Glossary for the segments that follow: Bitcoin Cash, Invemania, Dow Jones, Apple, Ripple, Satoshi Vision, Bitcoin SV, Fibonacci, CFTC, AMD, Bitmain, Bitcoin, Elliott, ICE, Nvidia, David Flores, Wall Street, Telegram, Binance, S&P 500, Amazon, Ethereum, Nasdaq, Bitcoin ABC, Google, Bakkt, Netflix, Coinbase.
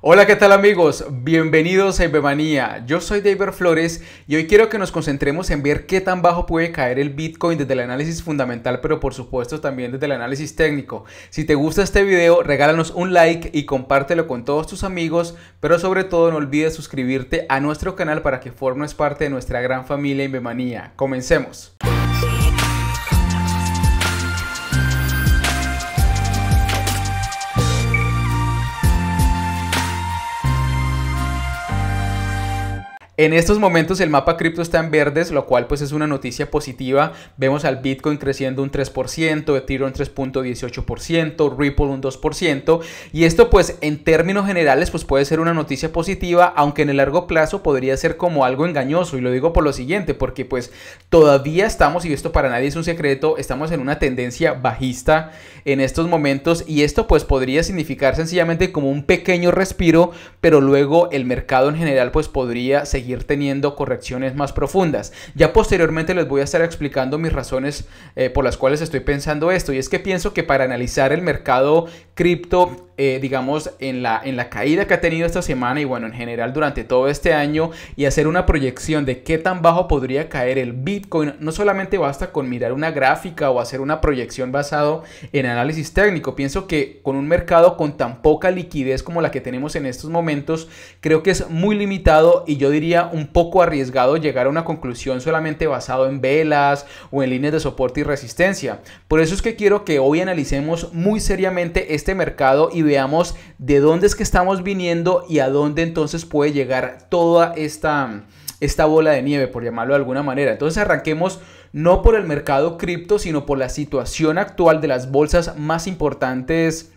Hola, ¿qué tal amigos? Bienvenidos a Invemania. Yo soy David Flores y hoy quiero que nos concentremos en ver qué tan bajo puede caer el Bitcoin desde el análisis fundamental, pero por supuesto también desde el análisis técnico. Si te gusta este video, regálanos un like y compártelo con todos tus amigos, pero sobre todo no olvides suscribirte a nuestro canal para que formes parte de nuestra gran familia Invemania. Comencemos. En estos momentos el mapa cripto está en verdes, lo cual pues es una noticia positiva. Vemos al Bitcoin creciendo un 3%, Ethereum 3.18%, Ripple un 2%, y esto pues en términos generales pues puede ser una noticia positiva, aunque en el largo plazo podría ser como algo engañoso, y lo digo por lo siguiente, porque pues todavía estamos, y esto para nadie es un secreto, estamos en una tendencia bajista en estos momentos, y esto pues podría significar sencillamente como un pequeño respiro, pero luego el mercado en general pues podría seguir teniendo correcciones más profundas. Ya posteriormente les voy a estar explicando mis razones por las cuales estoy pensando esto, y es que pienso que para analizar el mercado cripto, digamos, en la caída que ha tenido esta semana y bueno, en general durante todo este año, y hacer una proyección de qué tan bajo podría caer el Bitcoin, no solamente basta con mirar una gráfica o hacer una proyección basado en análisis técnico. Pienso que con un mercado con tan poca liquidez como la que tenemos en estos momentos, creo que es muy limitado y yo diría un poco arriesgado llegar a una conclusión solamente basado en velas o en líneas de soporte y resistencia. Por eso es que quiero que hoy analicemos muy seriamente este mercado y veamos de dónde es que estamos viniendo y a dónde entonces puede llegar toda esta bola de nieve, por llamarlo de alguna manera. Entonces arranquemos no por el mercado cripto, sino por la situación actual de las bolsas más importantes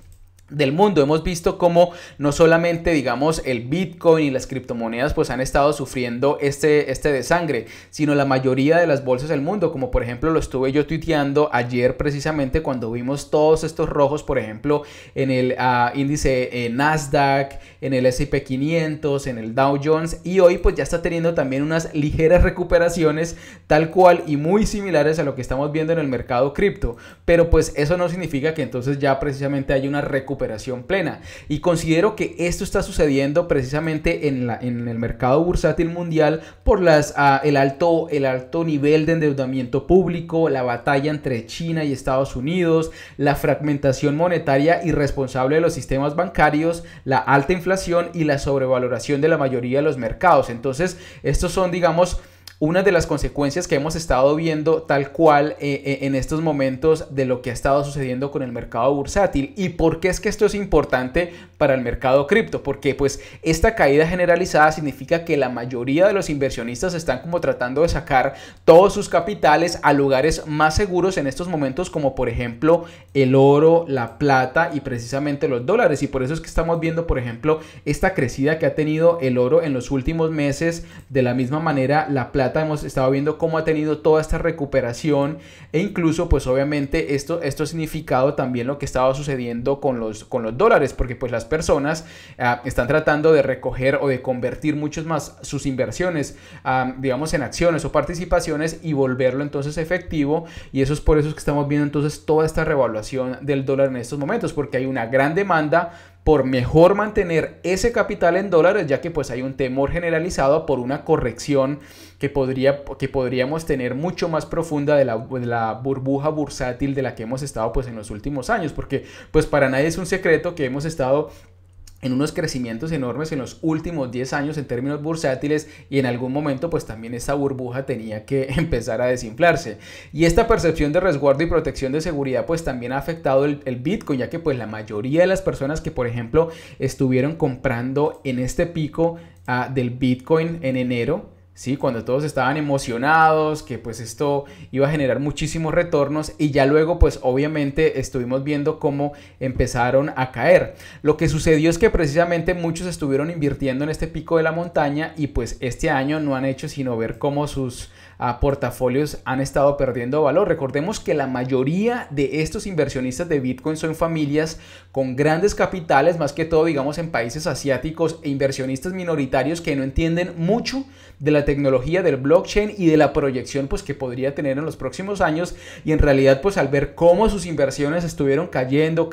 del mundo. Hemos visto cómo no solamente, digamos, el Bitcoin y las criptomonedas pues han estado sufriendo este desangre, sino la mayoría de las bolsas del mundo, como por ejemplo lo estuve yo tuiteando ayer precisamente cuando vimos todos estos rojos, por ejemplo, en el índice Nasdaq, en el S&P 500, en el Dow Jones, y hoy pues ya está teniendo también unas ligeras recuperaciones tal cual y muy similares a lo que estamos viendo en el mercado cripto, pero pues eso no significa que entonces ya precisamente haya una recuperación plena, y considero que esto está sucediendo precisamente en el mercado bursátil mundial por el alto nivel de endeudamiento público, la batalla entre China y Estados Unidos, la fragmentación monetaria irresponsable de los sistemas bancarios, la alta inflación y la sobrevaloración de la mayoría de los mercados. Entonces estos son, digamos, una de las consecuencias que hemos estado viendo tal cual en estos momentos de lo que ha estado sucediendo con el mercado bursátil. ¿Y por qué es que esto es importante para el mercado cripto? Porque pues esta caída generalizada significa que la mayoría de los inversionistas están como tratando de sacar todos sus capitales a lugares más seguros en estos momentos, como por ejemplo el oro, la plata y precisamente los dólares. Y por eso es que estamos viendo, por ejemplo, esta crecida que ha tenido el oro en los últimos meses. De la misma manera, la plata, hemos estado viendo cómo ha tenido toda esta recuperación, e incluso pues obviamente esto ha significado también lo que estaba sucediendo con los dólares, porque pues las personas están tratando de recoger o de convertir muchos más sus inversiones digamos en acciones o participaciones y volverlo entonces efectivo, y eso es por eso que estamos viendo entonces toda esta revaluación del dólar en estos momentos, porque hay una gran demanda por mejor mantener ese capital en dólares, ya que pues hay un temor generalizado por una corrección que podríamos tener mucho más profunda de la burbuja bursátil de la que hemos estado pues en los últimos años, porque pues para nadie es un secreto que hemos estado en unos crecimientos enormes en los últimos 10 años en términos bursátiles, y en algún momento pues también esta burbuja tenía que empezar a desinflarse, y esta percepción de resguardo y protección de seguridad pues también ha afectado el Bitcoin, ya que pues la mayoría de las personas que por ejemplo estuvieron comprando en este pico del Bitcoin en enero, ¿sí? Cuando todos estaban emocionados que pues esto iba a generar muchísimos retornos, y ya luego pues obviamente estuvimos viendo cómo empezaron a caer. Lo que sucedió es que precisamente muchos estuvieron invirtiendo en este pico de la montaña, y pues este año no han hecho sino ver cómo sus portafolios han estado perdiendo valor. Recordemos que la mayoría de estos inversionistas de Bitcoin son familias con grandes capitales, más que todo digamos en países asiáticos, e inversionistas minoritarios que no entienden mucho de la tecnología del blockchain y de la proyección pues que podría tener en los próximos años, y en realidad pues al ver cómo sus inversiones estuvieron cayendo,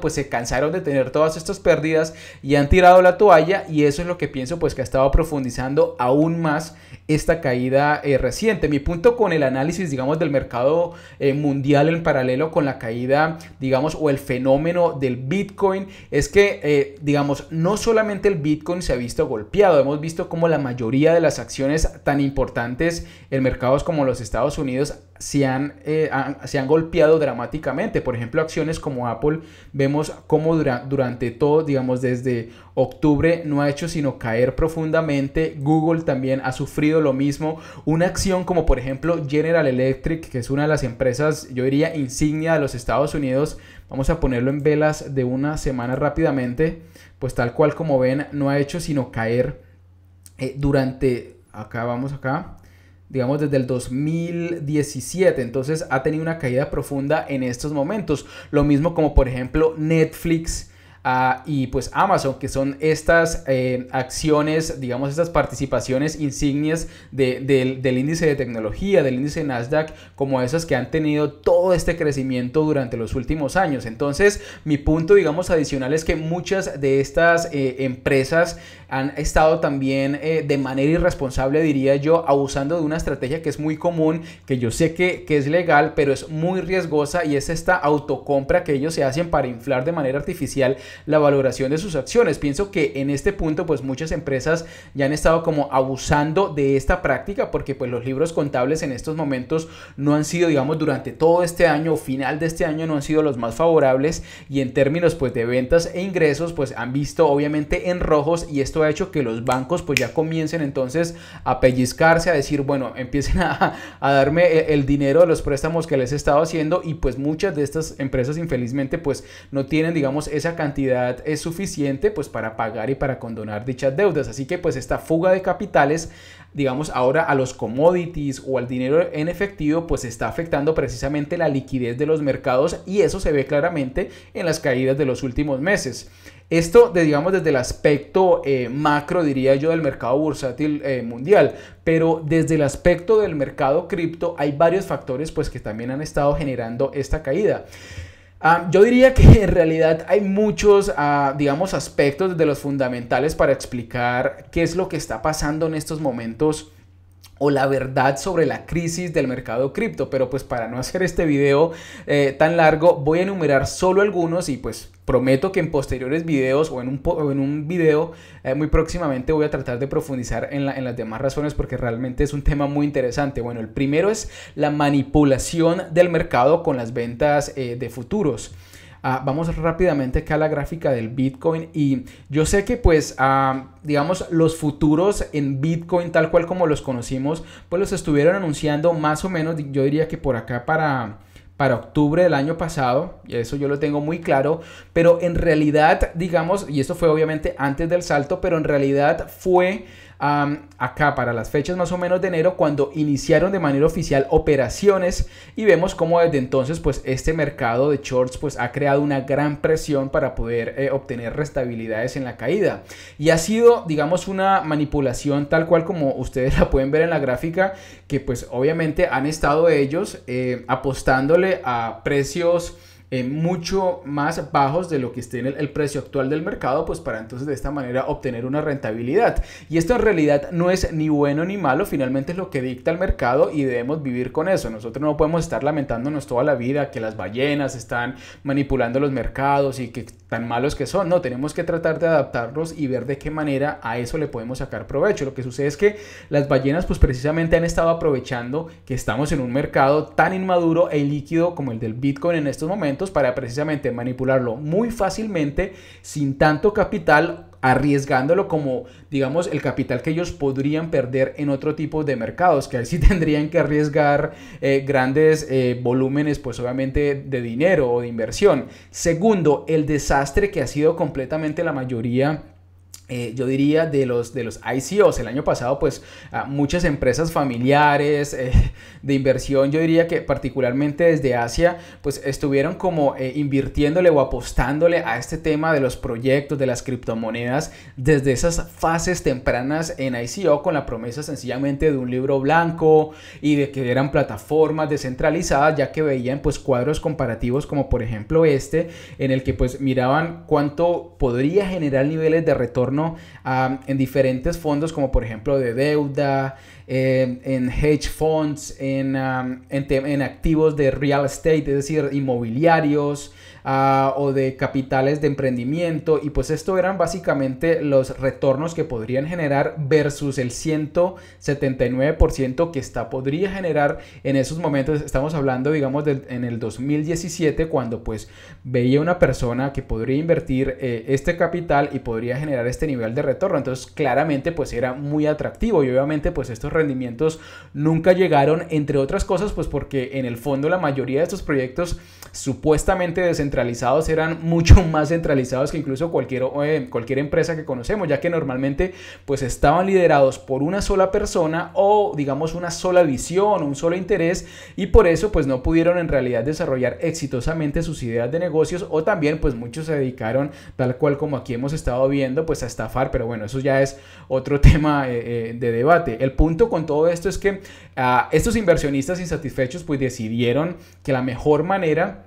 pues se cansaron de tener todas estas pérdidas y han tirado la toalla, y eso es lo que pienso pues que ha estado profundizando aún más esta caída reciente. Mi punto con el análisis, digamos, del mercado mundial en paralelo con la caída, digamos, o el fenómeno del Bitcoin, es que digamos, no solamente el Bitcoin se ha visto golpeado, hemos visto como la mayoría de las acciones tan importantes en mercados como los Estados Unidos se han golpeado dramáticamente. Por ejemplo, acciones como Apple, vemos cómo durante todo, digamos, desde octubre no ha hecho sino caer profundamente. Google también ha sufrido lo mismo. Una acción como por ejemplo General Electric, que es una de las empresas, yo diría, insignia de los Estados Unidos, vamos a ponerlo en velas de una semana rápidamente, pues tal cual como ven, no ha hecho sino caer durante, acá, digamos, desde el 2017, entonces ha tenido una caída profunda en estos momentos. Lo mismo como por ejemplo Netflix y pues Amazon, que son estas acciones, digamos, estas participaciones insignias del índice de tecnología, del índice Nasdaq, como esas que han tenido todo este crecimiento durante los últimos años. Entonces mi punto, digamos, adicional es que muchas de estas empresas han estado también de manera irresponsable, diría yo, abusando de una estrategia que es muy común, que yo sé que es legal, pero es muy riesgosa, y es esta autocompra que ellos se hacen para inflar de manera artificial la valoración de sus acciones. Pienso que en este punto pues muchas empresas ya han estado como abusando de esta práctica, porque pues los libros contables en estos momentos no han sido, digamos, durante todo este año o final de este año, no han sido los más favorables, y en términos pues de ventas e ingresos pues han visto obviamente en rojos, y esto ha hecho que los bancos pues ya comiencen entonces a pellizcarse, a decir, bueno, empiecen a darme el dinero de los préstamos que les he estado haciendo, y pues muchas de estas empresas infelizmente pues no tienen, digamos, esa cantidad es suficiente pues para pagar y para condonar dichas deudas. Así que pues esta fuga de capitales, digamos, ahora a los commodities o al dinero en efectivo, pues está afectando precisamente la liquidez de los mercados, y eso se ve claramente en las caídas de los últimos meses. Esto, digamos, desde el aspecto macro, diría yo, del mercado bursátil mundial, pero desde el aspecto del mercado cripto hay varios factores pues que también han estado generando esta caída. Yo diría que en realidad hay muchos, digamos, aspectos de los fundamentales para explicar qué es lo que está pasando en estos momentos, o la verdad sobre la crisis del mercado cripto, pero pues para no hacer este video tan largo voy a enumerar solo algunos, y pues prometo que en posteriores videos o en un video muy próximamente voy a tratar de profundizar en las demás razones, porque realmente es un tema muy interesante. Bueno, el primero es la manipulación del mercado con las ventas de futuros. Vamos rápidamente acá a la gráfica del Bitcoin, y yo sé que pues digamos, los futuros en Bitcoin tal cual como los conocimos pues los estuvieron anunciando más o menos, yo diría que por acá para octubre del año pasado, y eso yo lo tengo muy claro, pero en realidad, digamos, y esto fue obviamente antes del salto, pero en realidad fue acá para las fechas más o menos de enero cuando iniciaron de manera oficial operaciones, y vemos cómo desde entonces pues este mercado de shorts pues ha creado una gran presión para poder obtener rentabilidades en la caída, y ha sido, digamos, una manipulación tal cual como ustedes la pueden ver en la gráfica, que pues obviamente han estado ellos apostándole a precios mucho más bajos de lo que esté en el precio actual del mercado, pues para entonces de esta manera obtener una rentabilidad. Y esto en realidad no es ni bueno ni malo, finalmente es lo que dicta el mercado y debemos vivir con eso. Nosotros no podemos estar lamentándonos toda la vida que las ballenas están manipulando los mercados y que tan malos que son. No, tenemos que tratar de adaptarnos y ver de qué manera a eso le podemos sacar provecho. Lo que sucede es que las ballenas pues precisamente han estado aprovechando que estamos en un mercado tan inmaduro e ilíquido como el del Bitcoin en estos momentos, para precisamente manipularlo muy fácilmente, sin tanto capital, arriesgándolo como, digamos, el capital que ellos podrían perder en otro tipo de mercados, que ahí sí tendrían que arriesgar grandes volúmenes pues obviamente de dinero o de inversión. Segundo, el desastre que ha sido completamente la mayoría yo diría de los ICOs. El año pasado, pues, muchas empresas familiares de inversión, yo diría que particularmente desde Asia, pues estuvieron como invirtiéndole o apostándole a este tema de los proyectos, de las criptomonedas, desde esas fases tempranas en ICO, con la promesa sencillamente de un libro blanco y de que eran plataformas descentralizadas, ya que veían pues cuadros comparativos como por ejemplo este, en el que pues miraban cuánto podría generar niveles de retorno en diferentes fondos como por ejemplo de deuda, en hedge funds, en activos de real estate, es decir, inmobiliarios, o de capitales de emprendimiento, y pues esto eran básicamente los retornos que podrían generar versus el 179% que podría generar en esos momentos. Estamos hablando, digamos, en el 2017, cuando pues veía una persona que podría invertir este capital y podría generar este nivel de retorno. Entonces claramente pues era muy atractivo, y obviamente pues estos rendimientos nunca llegaron, entre otras cosas pues porque en el fondo la mayoría de estos proyectos supuestamente descentralizados eran mucho más centralizados que incluso cualquier empresa que conocemos, ya que normalmente pues estaban liderados por una sola persona, o digamos una sola visión, un solo interés, y por eso pues no pudieron en realidad desarrollar exitosamente sus ideas de negocios, o también pues muchos se dedicaron, tal cual como aquí hemos estado viendo, pues a estafar. Pero bueno, eso ya es otro tema de debate. El punto con todo esto es que estos inversionistas insatisfechos pues decidieron que la mejor manera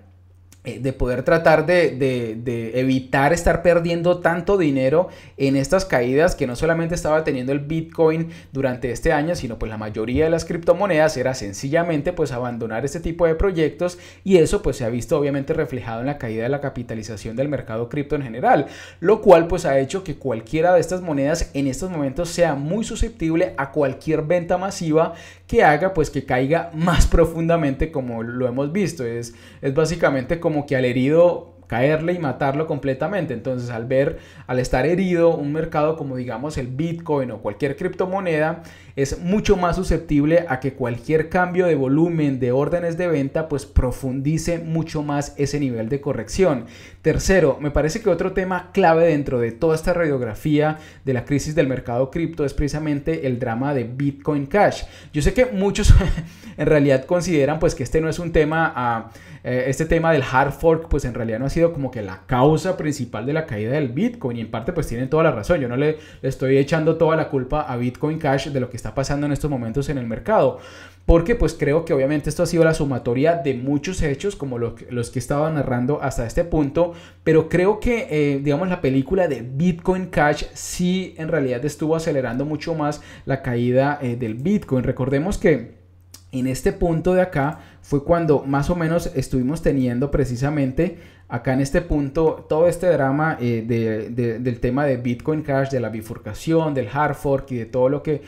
de poder tratar de evitar estar perdiendo tanto dinero en estas caídas que no solamente estaba teniendo el Bitcoin durante este año, sino pues la mayoría de las criptomonedas, era sencillamente pues abandonar este tipo de proyectos, y eso pues se ha visto obviamente reflejado en la caída de la capitalización del mercado cripto en general, lo cual pues ha hecho que cualquiera de estas monedas en estos momentos sea muy susceptible a cualquier venta masiva que haga pues que caiga más profundamente, como lo hemos visto. Es básicamente como que al herido caerle y matarlo completamente. Entonces al estar herido un mercado como digamos el Bitcoin o cualquier criptomoneda, es mucho más susceptible a que cualquier cambio de volumen de órdenes de venta pues profundice mucho más ese nivel de corrección. Tercero, me parece que otro tema clave dentro de toda esta radiografía de la crisis del mercado cripto es precisamente el drama de Bitcoin Cash. Yo sé que muchos en realidad consideran pues que este no es un tema, este tema del hard fork pues en realidad no ha sido como que la causa principal de la caída del Bitcoin, y en parte pues tienen toda la razón. Yo no le estoy echando toda la culpa a Bitcoin Cash de lo que está pasando en estos momentos en el mercado, porque pues creo que obviamente esto ha sido la sumatoria de muchos hechos como los que he estado narrando hasta este punto, pero creo que digamos la película de Bitcoin Cash sí en realidad estuvo acelerando mucho más la caída del Bitcoin. Recordemos que en este punto de acá fue cuando más o menos estuvimos teniendo precisamente acá en este punto todo este drama del tema de Bitcoin Cash, de la bifurcación, del hard fork y de todo lo que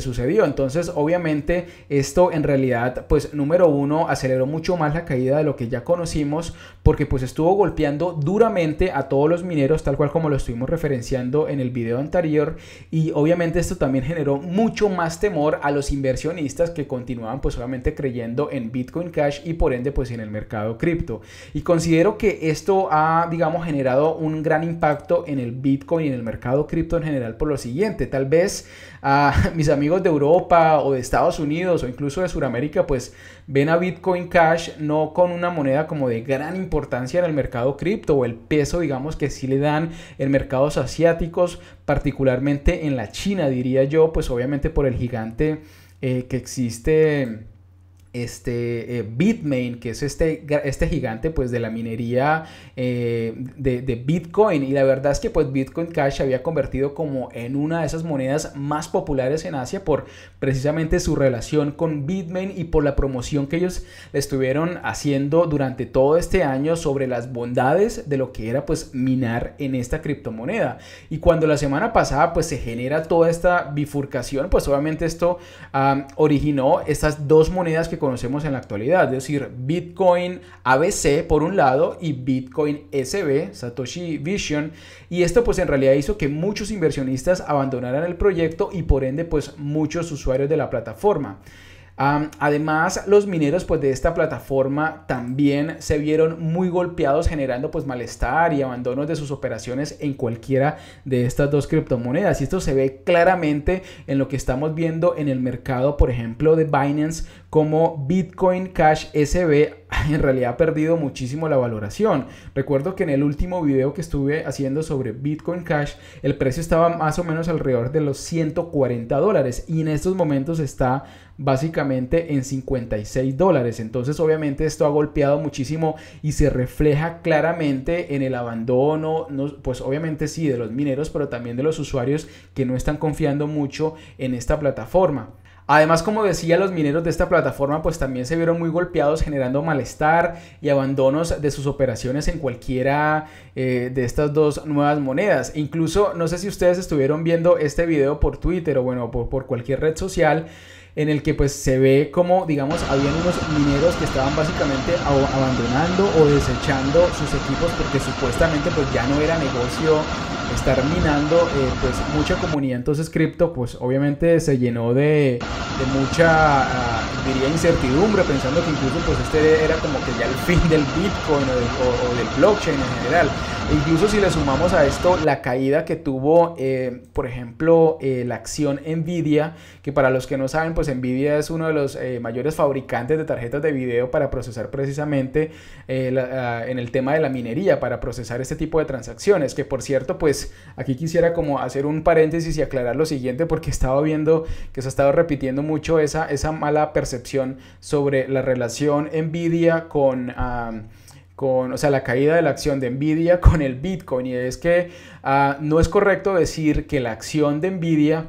sucedió. Entonces obviamente esto en realidad pues número uno aceleró mucho más la caída de lo que ya conocimos, porque pues estuvo golpeando duramente a todos los mineros, tal cual como lo estuvimos referenciando en el video anterior, y obviamente esto también generó mucho más temor a los inversionistas que continuaban pues solamente creyendo en Bitcoin Cash y por ende pues en el mercado cripto. Y considero que esto ha, digamos, generado un gran impacto en el Bitcoin y en el mercado cripto en general por lo siguiente. Tal vez mis amigos de Europa o de Estados Unidos o incluso de Sudamérica pues ven a Bitcoin Cash no con una moneda como de gran importancia en el mercado cripto, o el peso, digamos, que sí le dan en mercados asiáticos, particularmente en la China, diría yo, pues obviamente por el gigante que existe, Bitmain, que es este gigante pues de la minería de Bitcoin. Y la verdad es que pues Bitcoin Cash se había convertido como en una de esas monedas más populares en Asia por precisamente su relación con Bitmain y por la promoción que ellos estuvieron haciendo durante todo este año sobre las bondades de lo que era pues minar en esta criptomoneda. Y cuando la semana pasada pues se genera toda esta bifurcación, pues obviamente esto originó estas dos monedas que conocemos en la actualidad, es decir, Bitcoin ABC por un lado y Bitcoin SV, Satoshi Vision, y esto pues en realidad hizo que muchos inversionistas abandonaran el proyecto y por ende pues muchos usuarios de la plataforma. Además, los mineros pues, de esta plataforma también se vieron muy golpeados, generando pues, malestar y abandonos de sus operaciones en cualquiera de estas dos criptomonedas. Y esto se ve claramente en lo que estamos viendo en el mercado, por ejemplo, de Binance, como Bitcoin Cash SV en realidad ha perdido muchísimo la valoración. Recuerdo que en el último video que estuve haciendo sobre Bitcoin Cash, el precio estaba más o menos alrededor de los $140 y en estos momentos está básicamente en $56. Entonces obviamente esto ha golpeado muchísimo y se refleja claramente en el abandono, pues obviamente sí, de los mineros, pero también de los usuarios que no están confiando mucho en esta plataforma. Además, como decía, los mineros de esta plataforma pues también se vieron muy golpeados, generando malestar y abandonos de sus operaciones en cualquiera de estas dos nuevas monedas. Incluso, no sé si ustedes estuvieron viendo este video por Twitter o bueno, por cualquier red social, en el que pues se ve como, digamos, habían unos mineros que estaban básicamente abandonando o desechando sus equipos porque supuestamente pues ya no era negocio estar minando. Pues mucha comunidad entonces cripto pues obviamente se llenó de mucha, diría, incertidumbre, pensando que incluso pues este era como que ya el fin del Bitcoin o del blockchain en general. E incluso si le sumamos a esto la caída que tuvo, por ejemplo, la acción Nvidia, que para los que no saben, pues Nvidia es uno de los mayores fabricantes de tarjetas de video para procesar precisamente en el tema de la minería, para procesar este tipo de transacciones. Que por cierto, pues aquí quisiera como hacer un paréntesis y aclarar lo siguiente, porque estaba viendo que se ha estado repitiendo mucho esa mala percepción sobre la relación Nvidia o sea, la caída de la acción de Nvidia con el Bitcoin. Y es que no es correcto decir que la acción de Nvidia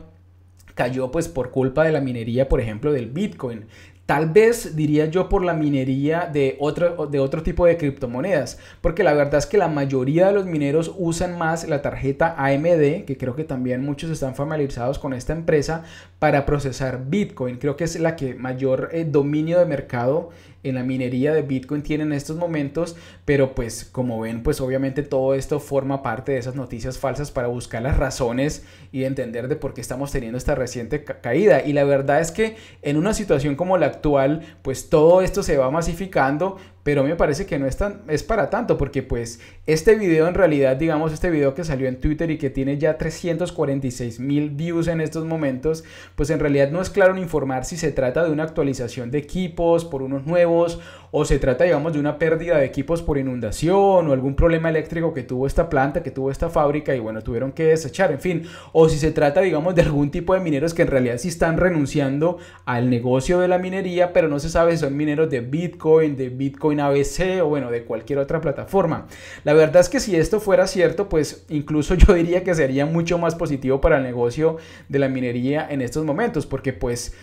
cayó pues por culpa de la minería, por ejemplo, del Bitcoin. Tal vez, diría yo, por la minería de otro tipo de criptomonedas, porque la verdad es que la mayoría de los mineros usan más la tarjeta AMD, que creo que también muchos están familiarizados con esta empresa, para procesar Bitcoin. Creo que es la que mayor dominio de mercado en la minería de Bitcoin tiene en estos momentos, pero pues como ven, pues obviamente todo esto forma parte de esas noticias falsas para buscar las razones y entender de por qué estamos teniendo esta reciente caída. Y la verdad es que en una situación como la actual, pues todo esto se va masificando, pero me parece que no es para tanto, porque pues este video en realidad, digamos, este video que salió en Twitter y que tiene ya 346.000 views en estos momentos, pues en realidad no es claro en informar si se trata de una actualización de equipos por unos nuevos, o se trata, digamos, de una pérdida de equipos por inundación o algún problema eléctrico que tuvo esta planta, que tuvo esta fábrica y bueno, tuvieron que desechar, en fin, o si se trata, digamos, de algún tipo de mineros que en realidad sí están renunciando al negocio de la minería, pero no se sabe si son mineros de Bitcoin ABC o bueno, de cualquier otra plataforma. La verdad es que si esto fuera cierto, pues incluso yo diría que sería mucho más positivo para el negocio de la minería en estos momentos, porque pues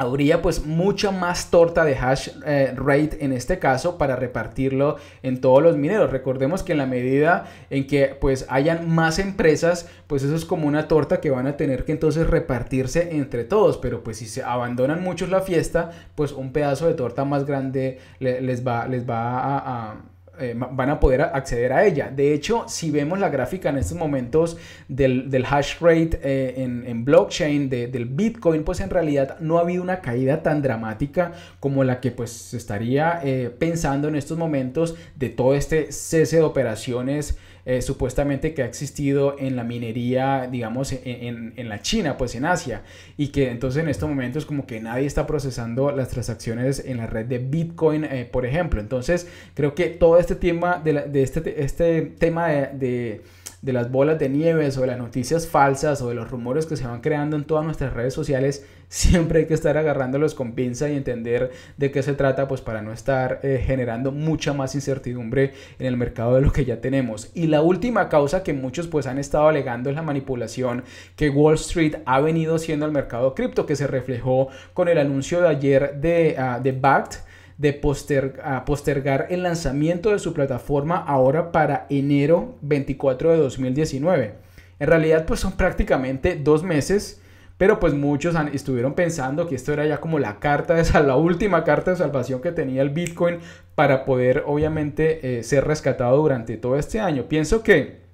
habría pues mucha más torta de hash rate en este caso para repartirlo en todos los mineros. Recordemos que en la medida en que pues hayan más empresas, pues eso es como una torta que van a tener que entonces repartirse entre todos, pero pues si se abandonan muchos la fiesta, pues un pedazo de torta más grande van a poder acceder a ella. De hecho, si vemos la gráfica en estos momentos del hash rate en blockchain del Bitcoin, pues en realidad no ha habido una caída tan dramática como la que pues se estaría pensando en estos momentos, de todo este cese de operaciones supuestamente que ha existido en la minería, digamos, en la China, pues en Asia, y que entonces en estos momentos como que nadie está procesando las transacciones en la red de Bitcoin, por ejemplo. Entonces creo que todo este tema de las bolas de nieve o de las noticias falsas o de los rumores que se van creando en todas nuestras redes sociales, siempre hay que estar agarrándolos con pinza y entender de qué se trata, pues para no estar generando mucha más incertidumbre en el mercado de lo que ya tenemos. Y la última causa que muchos pues han estado alegando es la manipulación que Wall Street ha venido haciendo al mercado cripto, que se reflejó con el anuncio de ayer de Bakkt de postergar el lanzamiento de su plataforma ahora para enero 24 de 2019. En realidad pues son prácticamente 2 meses, pero pues muchos estuvieron pensando que esto era ya como la la última carta de salvación que tenía el Bitcoin para poder obviamente ser rescatado durante todo este año. Pienso que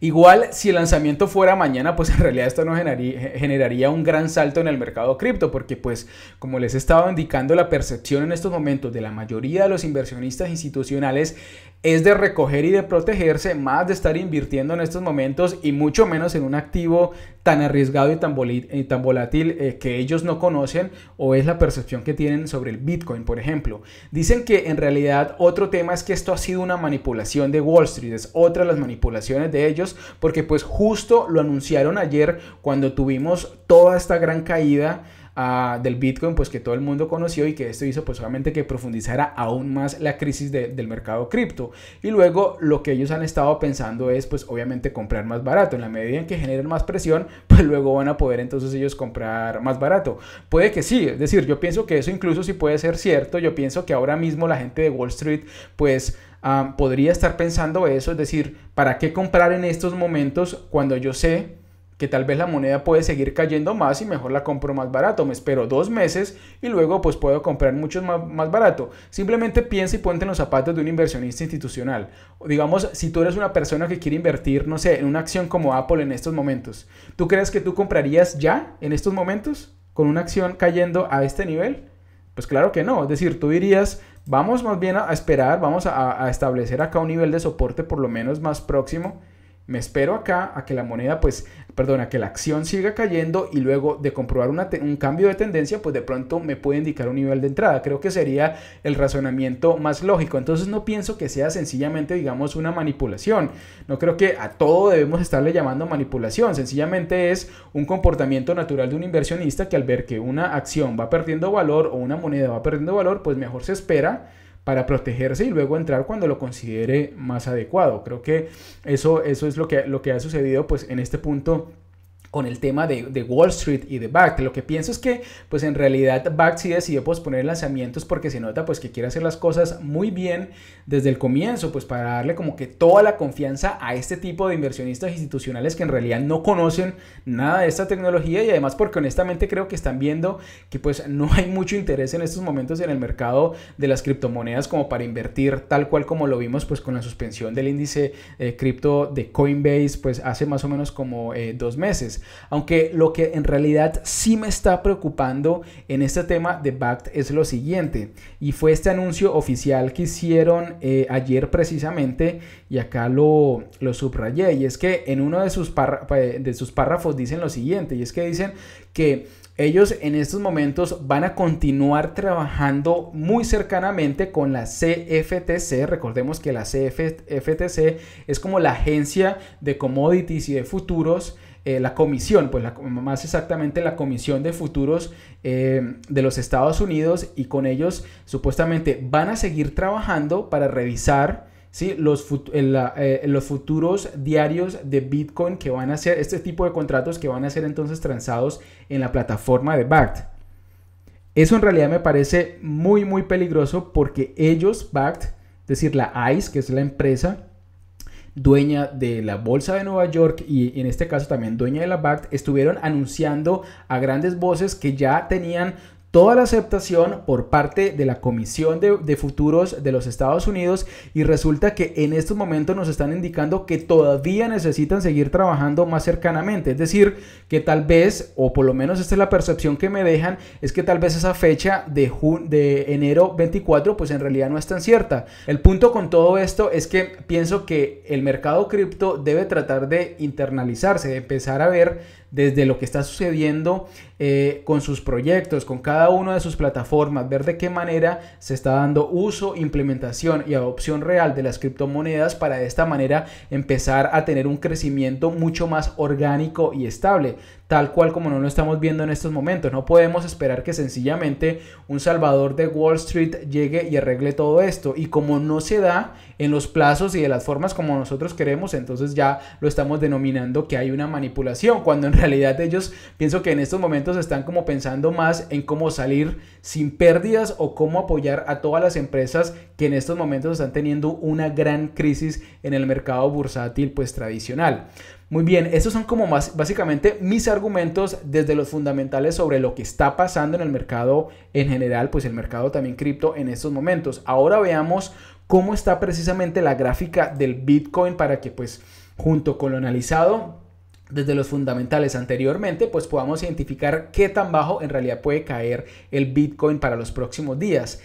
Igual, si el lanzamiento fuera mañana, pues en realidad esto no generaría un gran salto en el mercado cripto, porque pues como les he estado indicando, la percepción en estos momentos de la mayoría de los inversionistas institucionales es de recoger y de protegerse, más de estar invirtiendo en estos momentos y mucho menos en un activo tan arriesgado y tan volátil que ellos no conocen, o es la percepción que tienen sobre el Bitcoin, por ejemplo. Dicen que en realidad otro tema es que esto ha sido una manipulación de Wall Street, es otra de las manipulaciones de ellos, porque pues justo lo anunciaron ayer cuando tuvimos toda esta gran caída del Bitcoin, pues que todo el mundo conoció, y que esto hizo pues obviamente que profundizara aún más la crisis del mercado cripto. Y luego lo que ellos han estado pensando es pues obviamente comprar más barato. En la medida en que generen más presión, pues luego van a poder entonces ellos comprar más barato. Puede que sí, es decir, yo pienso que eso incluso sí puede ser cierto. Yo pienso que ahora mismo la gente de Wall Street pues podría estar pensando eso, es decir, ¿para qué comprar en estos momentos cuando yo sé que tal vez la moneda puede seguir cayendo más y mejor la compro más barato? Me espero 2 meses y luego pues puedo comprar mucho más barato. Simplemente piensa y ponte en los zapatos de un inversionista institucional. Digamos, si tú eres una persona que quiere invertir, no sé, en una acción como Apple en estos momentos, ¿tú crees que tú comprarías ya en estos momentos con una acción cayendo a este nivel? Pues claro que no, es decir, tú dirías, vamos más bien a esperar, vamos a establecer acá un nivel de soporte por lo menos más próximo. Me espero acá a que la moneda, pues, perdón, a que la acción siga cayendo, y luego de comprobar un cambio de tendencia, pues de pronto me puede indicar un nivel de entrada. Creo que sería el razonamiento más lógico. Entonces no pienso que sea sencillamente, digamos, una manipulación. No creo que a todo debemos estarle llamando manipulación. Sencillamente es un comportamiento natural de un inversionista que al ver que una acción va perdiendo valor o una moneda va perdiendo valor, pues mejor se espera para protegerse y luego entrar cuando lo considere más adecuado. Creo que eso es lo que ha sucedido pues en este punto con el tema de Wall Street y de Bakkt. Lo que pienso es que pues en realidad Bakkt sí decidió posponer lanzamientos porque se nota pues que quiere hacer las cosas muy bien desde el comienzo, pues para darle como que toda la confianza a este tipo de inversionistas institucionales que en realidad no conocen nada de esta tecnología, y además porque honestamente creo que están viendo que pues no hay mucho interés en estos momentos en el mercado de las criptomonedas como para invertir, tal cual como lo vimos pues con la suspensión del índice cripto de Coinbase pues hace más o menos como 2 meses. Aunque lo que en realidad sí me está preocupando en este tema de Bakkt es lo siguiente, y fue este anuncio oficial que hicieron ayer precisamente, y acá lo subrayé, y es que en uno de sus párrafos dicen lo siguiente, y es que dicen que ellos en estos momentos van a continuar trabajando muy cercanamente con la CFTC. Recordemos que la CFTC es como la agencia de commodities y de futuros, la comisión, pues más exactamente la comisión de futuros de los Estados Unidos, y con ellos supuestamente van a seguir trabajando para revisar, ¿sí?, los futuros diarios de Bitcoin que van a ser, este tipo de contratos que van a ser entonces transados en la plataforma de Bakkt. Eso en realidad me parece muy muy peligroso, porque ellos, Bakkt, es decir la ICE, que es la empresa dueña de la bolsa de Nueva York y en este caso también dueña de la Bakkt, estuvieron anunciando a grandes voces que ya tenían toda la aceptación por parte de la Comisión de Futuros de los Estados Unidos, y resulta que en estos momentos nos están indicando que todavía necesitan seguir trabajando más cercanamente. Es decir, que tal vez, o por lo menos esta es la percepción que me dejan, es que tal vez esa fecha de enero 24 pues en realidad no es tan cierta. El punto con todo esto es que pienso que el mercado cripto debe tratar de internalizarse, de empezar a ver desde lo que está sucediendo con sus proyectos, con cada una de sus plataformas, ver de qué manera se está dando uso, implementación y adopción real de las criptomonedas, para de esta manera empezar a tener un crecimiento mucho más orgánico y estable, tal cual como no lo estamos viendo en estos momentos. No podemos esperar que sencillamente un salvador de Wall Street llegue y arregle todo esto, y como no se da en los plazos y de las formas como nosotros queremos, entonces ya lo estamos denominando que hay una manipulación, cuando en realidad ellos, pienso que en estos momentos están como pensando más en cómo salir sin pérdidas o cómo apoyar a todas las empresas que en estos momentos están teniendo una gran crisis en el mercado bursátil pues tradicional. Muy bien, estos son como más básicamente mis argumentos desde los fundamentales sobre lo que está pasando en el mercado en general, pues el mercado también cripto en estos momentos. Ahora veamos cómo está precisamente la gráfica del Bitcoin para que pues junto con lo analizado desde los fundamentales anteriormente, pues podamos identificar qué tan bajo en realidad puede caer el Bitcoin para los próximos días.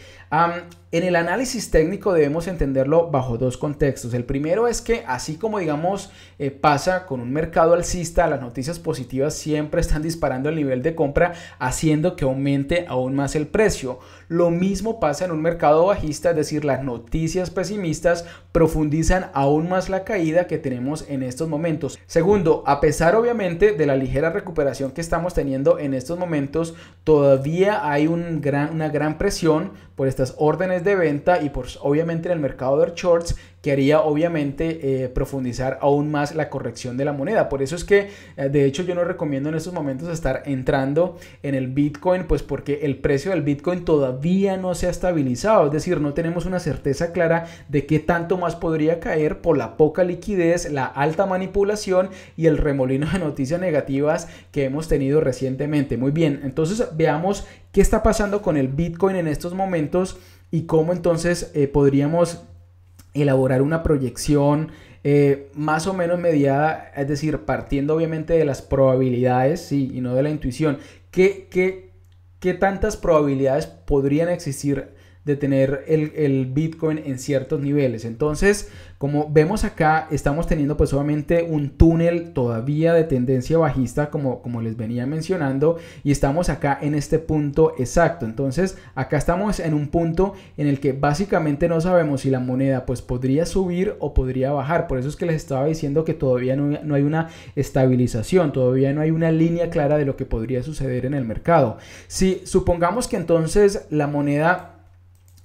En el análisis técnico debemos entenderlo bajo dos contextos. El primero es que así como digamos pasa con un mercado alcista, las noticias positivas siempre están disparando el nivel de compra, haciendo que aumente aún más el precio. Lo mismo pasa en un mercado bajista, es decir, las noticias pesimistas profundizan aún más la caída que tenemos en estos momentos. Segundo, a pesar obviamente de la ligera recuperación que estamos teniendo en estos momentos, todavía hay una gran presión por estas órdenes de venta y por obviamente en el mercado de shorts, que haría obviamente profundizar aún más la corrección de la moneda. Por eso es que de hecho yo no recomiendo en estos momentos estar entrando en el Bitcoin, pues porque el precio del Bitcoin todavía no se ha estabilizado, es decir, no tenemos una certeza clara de qué tanto más podría caer por la poca liquidez, la alta manipulación y el remolino de noticias negativas que hemos tenido recientemente. Muy bien, entonces veamos qué está pasando con el Bitcoin en estos momentos y cómo entonces podríamos elaborar una proyección más o menos mediada, es decir, partiendo obviamente de las probabilidades, sí, y no de la intuición. ¿Qué tantas probabilidades podrían existir de tener el Bitcoin en ciertos niveles? Entonces, como vemos acá, estamos teniendo pues obviamente un túnel todavía de tendencia bajista, como les venía mencionando, y estamos acá en este punto exacto. Entonces acá estamos en un punto en el que básicamente no sabemos si la moneda pues podría subir o podría bajar. Por eso es que les estaba diciendo que todavía no hay una estabilización, todavía no hay una línea clara de lo que podría suceder en el mercado. Si supongamos que entonces la moneda,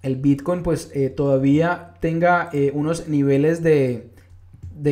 el Bitcoin, pues todavía tenga unos niveles de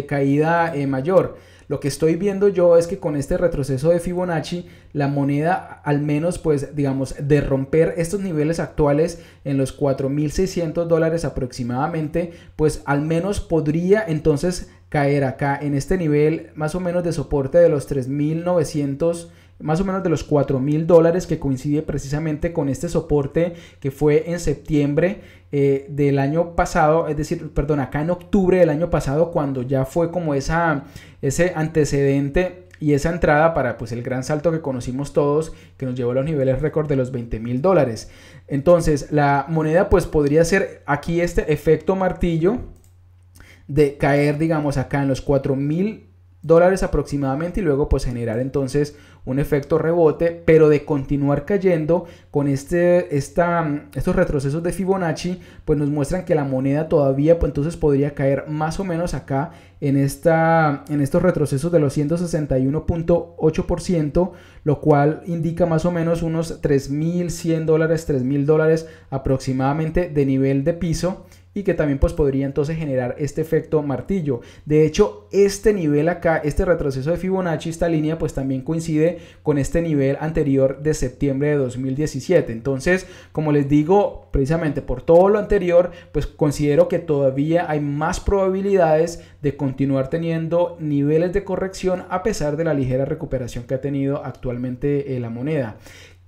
caída mayor. Lo que estoy viendo yo es que con este retroceso de Fibonacci, la moneda al menos pues digamos de romper estos niveles actuales en los $4.600 aproximadamente, pues al menos podría entonces caer acá en este nivel más o menos de soporte de los $3.900, más o menos de los $4.000, que coincide precisamente con este soporte que fue en septiembre del año pasado, es decir, perdón, acá en octubre del año pasado, cuando ya fue como ese antecedente y esa entrada para pues el gran salto que conocimos todos, que nos llevó a los niveles récord de los $20.000. Entonces la moneda pues podría ser aquí este efecto martillo de caer digamos acá en los $4.000 aproximadamente y luego pues generar entonces un efecto rebote, pero de continuar cayendo con estos retrocesos de Fibonacci, pues nos muestran que la moneda todavía pues entonces podría caer más o menos acá en estos retrocesos de los 161.8%, lo cual indica más o menos unos $3.100, $3.000 aproximadamente de nivel de piso, y que también pues podría entonces generar este efecto martillo. De hecho, este nivel acá, este retroceso de Fibonacci, esta línea pues también coincide con este nivel anterior de septiembre de 2017. Entonces, como les digo, precisamente por todo lo anterior, pues considero que todavía hay más probabilidades de continuar teniendo niveles de corrección a pesar de la ligera recuperación que ha tenido actualmente la moneda.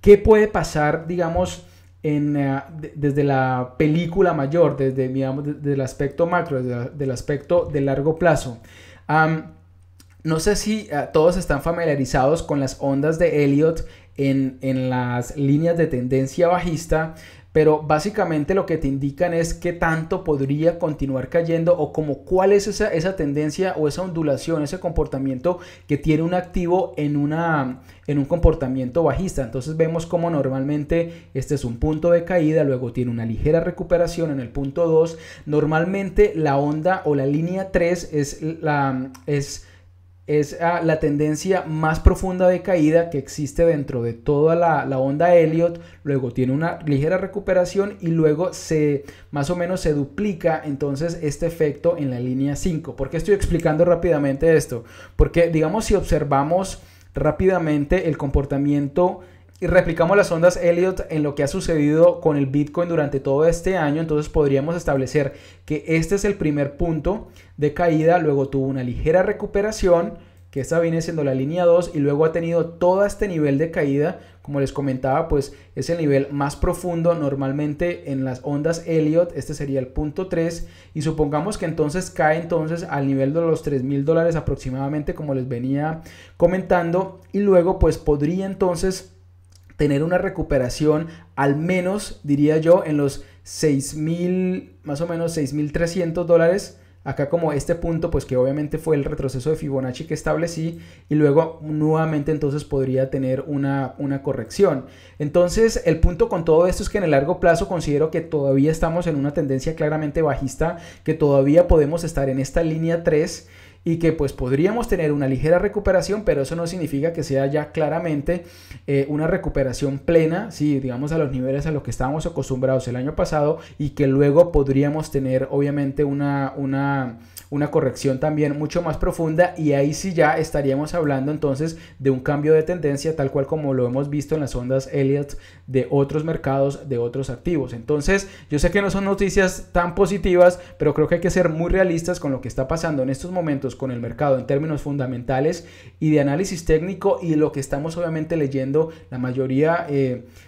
¿Qué puede pasar, digamos, desde la película mayor, desde digamos, desde el aspecto macro, del aspecto de largo plazo? No sé si todos están familiarizados con las ondas de Elliott en las líneas de tendencia bajista, pero básicamente lo que te indican es qué tanto podría continuar cayendo, o como cuál es esa tendencia o esa ondulación, ese comportamiento que tiene un activo en un comportamiento bajista. Entonces vemos como normalmente este es un punto de caída, luego tiene una ligera recuperación en el punto 2. Normalmente la onda o la línea 3 es la tendencia más profunda de caída que existe dentro de toda la onda Elliott, luego tiene una ligera recuperación y luego más o menos se duplica entonces este efecto en la línea 5. ¿Por qué estoy explicando rápidamente esto? Porque digamos si observamos rápidamente el comportamiento y replicamos las ondas Elliott en lo que ha sucedido con el Bitcoin durante todo este año, entonces podríamos establecer que este es el primer punto de caída, luego tuvo una ligera recuperación, que esta viene siendo la línea 2, y luego ha tenido todo este nivel de caída, Como les comentaba, pues es el nivel más profundo normalmente en las ondas Elliott. Este sería el punto 3 y supongamos que entonces cae entonces al nivel de los $3.000 aproximadamente, como les venía comentando, y luego pues podría entonces tener una recuperación al menos, diría yo, en los $6.000, más o menos $6.300. Acá como este punto, pues que obviamente fue el retroceso de Fibonacci que establecí, y luego nuevamente entonces podría tener una corrección. Entonces el punto con todo esto es que en el largo plazo considero que todavía estamos en una tendencia claramente bajista, que todavía podemos estar en esta línea 3 y que pues podríamos tener una ligera recuperación, pero eso no significa que sea ya claramente una recuperación plena, sí, digamos a los niveles a los que estábamos acostumbrados el año pasado, y que luego podríamos tener obviamente una corrección también mucho más profunda, y ahí sí ya estaríamos hablando entonces de un cambio de tendencia tal cual como lo hemos visto en las ondas Elliott de otros mercados, de otros activos. Entonces yo sé que no son noticias tan positivas, pero creo que hay que ser muy realistas con lo que está pasando en estos momentos con el mercado en términos fundamentales y de análisis técnico, y lo que estamos obviamente leyendo la mayoría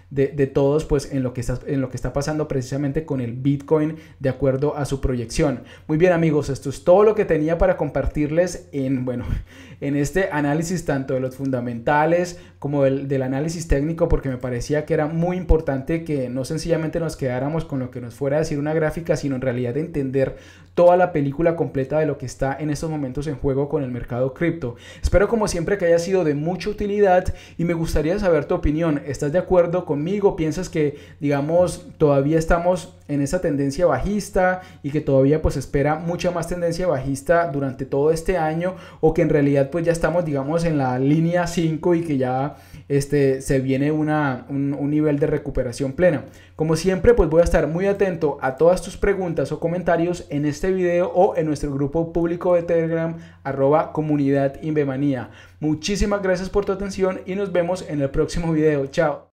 de todos pues en lo que está pasando precisamente con el Bitcoin de acuerdo a su proyección. Muy bien amigos, esto es todo lo que tenía para compartirles en este análisis tanto de los fundamentales como del análisis técnico, porque me parecía que era muy importante que no sencillamente nos quedáramos con lo que nos fuera a decir una gráfica, sino en realidad entender toda la película completa de lo que está en estos momentos en juego con el mercado cripto. Espero como siempre que haya sido de mucha utilidad y me gustaría saber tu opinión. ¿Estás de acuerdo conmigo? ¿Piensas que, digamos, todavía estamos en esa tendencia bajista y que todavía pues espera mucha más tendencia bajista durante todo este año, o que en realidad pues ya estamos, digamos, en la línea 5 y que ya se viene un nivel de recuperación plena? Como siempre pues voy a estar muy atento a todas tus preguntas o comentarios en este video o en nuestro grupo público de Telegram @comunidad Invemania. Muchísimas gracias por tu atención y nos vemos en el próximo video. Chao.